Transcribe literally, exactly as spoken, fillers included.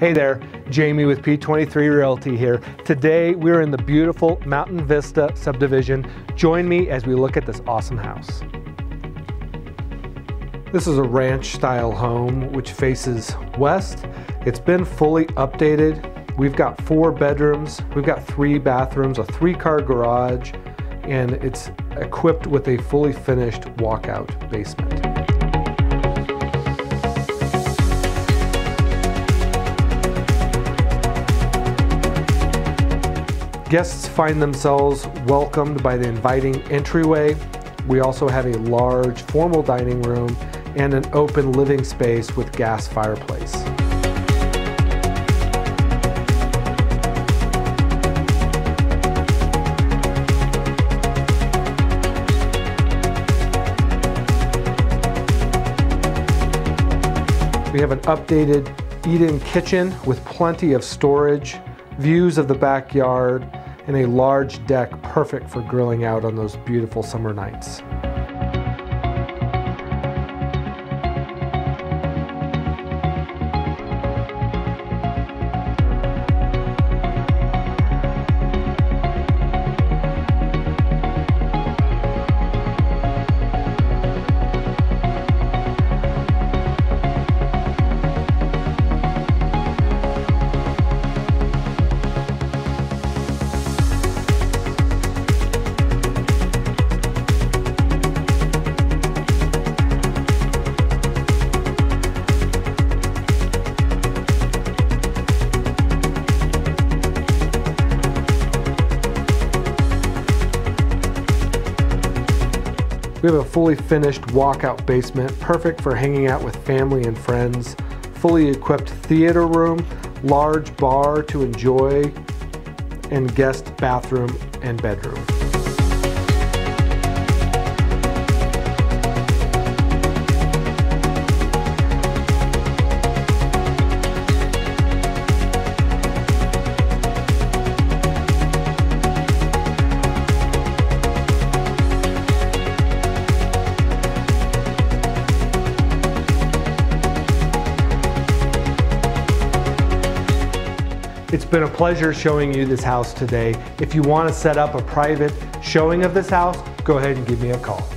Hey there, Jamie with P twenty-three Realty here. Today we're in the beautiful Mountain Vista subdivision. Join me as we look at this awesome house. This is a ranch style home which faces west. It's been fully updated. We've got four bedrooms, we've got three bathrooms, a three car garage, and it's equipped with a fully finished walkout basement. Guests find themselves welcomed by the inviting entryway. We also have a large formal dining room and an open living space with gas fireplace. We have an updated eat-in kitchen with plenty of storage, views of the backyard, and a large deck perfect for grilling out on those beautiful summer nights. We have a fully finished walkout basement, perfect for hanging out with family and friends, fully equipped theater room, large bar to enjoy, and guest bathroom and bedroom. It's been a pleasure showing you this house today. If you want to set up a private showing of this house, go ahead and give me a call.